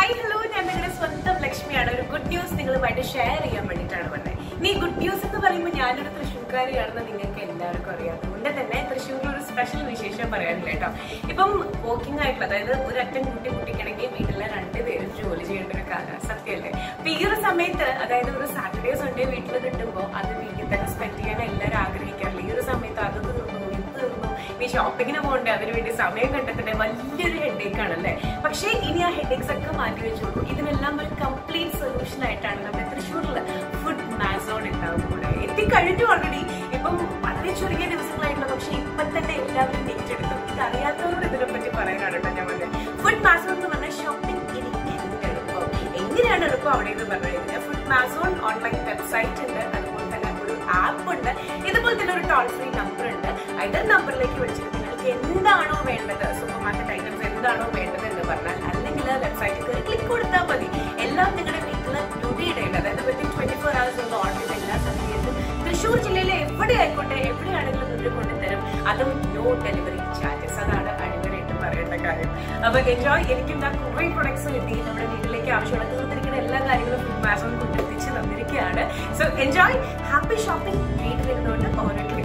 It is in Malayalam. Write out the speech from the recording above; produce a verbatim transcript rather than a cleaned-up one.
ഹായ് ഹലോ ഞാൻ നിങ്ങളുടെ സ്വന്തം ലക്ഷ്മിയാണ്. ഒരു ഗുഡ് ന്യൂസ് നിങ്ങളുമായിട്ട് ഷെയർ ചെയ്യാൻ വേണ്ടിയിട്ടാണ് വന്നത്. ഈ ഗുഡ് ന്യൂസ് എന്ന് പറയുമ്പോൾ ഞാനൊരു തൃശ്ശൂർക്കാരിയാണെന്ന് നിങ്ങൾക്ക് എല്ലാവർക്കും അറിയാം. അതുകൊണ്ട് തന്നെ തൃശ്ശൂരിൽ ഒരു സ്പെഷ്യൽ വിശേഷം പറയാനില്ല കേട്ടോ. ഇപ്പം വോക്കിംഗ് ആയിട്ടുള്ള, അതായത് ഒരറ്റം കുട്ടി കുട്ടിക്കണമെങ്കിൽ വീട്ടിലെ രണ്ടുപേരും ജോലി ചെയ്യേണ്ട ഒരു കാര്യം, സത്യമല്ലേ? അപ്പം ഈ ഒരു സമയത്ത്, അതായത് ഒരു സാറ്റർഡേ സൺഡേ വീട്ടിൽ കിട്ടുമ്പോൾ അത് വീട്ടിൽ തന്നെ സ്പെൻഡ് ചെയ്യാൻ എല്ലാവരും ആഗ്രഹിക്കാറില്ല. ഈ ഒരു സമയത്ത് അത് ഈ ഷോപ്പിങ്ങിന് പോകണ്ടേ, അതിനു വേണ്ടി സമയം കണ്ടെത്തണ്ടേ, വലിയൊരു ഹെഡേക്ക് ആണല്ലേ? പക്ഷേ ഇനി ആ ഹെഡേക്സ് ഒക്കെ മാറ്റി വെച്ചോളൂ. ഇതിനെല്ലാം ഒരു കംപ്ലീറ്റ് സൊല്യൂഷൻ ആയിട്ടാണ് നമ്മുടെ തൃശ്ശൂരിൽ ഫുഡ് മാസോൺ ഉണ്ടാവുന്നത്. എത്തിക്കഴിഞ്ഞു ഓൾറെഡി. ഇപ്പം വളരെ ചുരുങ്ങിയ ദിവസങ്ങളായിട്ടുള്ള, പക്ഷെ ഇപ്പം തന്നെ എല്ലാവരും ഏറ്റെടുത്തു. ഇത് അറിയാത്തവരോട് ഇതിനെപ്പറ്റി പറയാനാണല്ലോ ഞാൻ പറഞ്ഞത്. ഫുഡ് മാസോൺ എന്ന് പറഞ്ഞാൽ ഷോപ്പിംഗ് എനിക്ക് എളുപ്പം. എങ്ങനെയാണ് എളുപ്പം അവിടെ എന്ന് പറഞ്ഞു കഴിഞ്ഞാൽ, ഫുഡ് മാസോൺ ഓൺലൈൻ വെബ്സൈറ്റ് ഉണ്ട്, അതുപോലെ തന്നെ ഒരു ആപ്പ് ഉണ്ട്, ഇതുപോലെ തന്നെ ഒരു ടോൾ ഫ്രീ നമ്പർ ഉണ്ട്. ഐറ്റം നമ്പറിലേക്ക് വിളിച്ചിട്ട് നിങ്ങൾക്ക് എന്താണോ വേണ്ടത്, സൂപ്പർ മാർക്കറ്റ് ഐറ്റംസ് എന്താണോ വേണ്ടത് എന്ന് പറഞ്ഞാൽ, അല്ലെങ്കിൽ വെബ്സൈറ്റിൽ കയറി ക്ലിക്ക് കൊടുത്താൽ മതി. എല്ലാം നിങ്ങളുടെ വീട്ടിൽ ഡ്യൂട്ടിയുടെ ഉണ്ട്, അതായത് വിത്തിൻ ട്വന്റി ഫോർ ഹവേഴ്സ് ഉള്ള ഓർഡർ എല്ലാ സമയത്തും തൃശ്ശൂർ ജില്ലയിലെ എവിടെ ആയിക്കോട്ടെ, എവിടെയാണെങ്കിലും നിങ്ങൾ കൊണ്ടുതരും. അതും നോ ഡെലിവറി ചാർജസ്. അതാണ് അടിപൊളിയായിട്ട് പറയേണ്ട കാര്യം. അപ്പൊ എൻജോയ്. എനിക്ക് എന്താ കുറേ പ്രൊഡക്ട്സ് കിട്ടി. നമ്മുടെ വീട്ടിലേക്ക് ആവശ്യമുള്ള തീർത്തിരിക്കുന്ന എല്ലാ കാര്യങ്ങളും ഫുഡ് മാസോൺ കൊണ്ടെത്തിച്ച് തന്നിരിക്കുകയാണ്. So enjoy, happy shopping. വീട്ടിലിരുന്നുകൊണ്ട് ഓരോ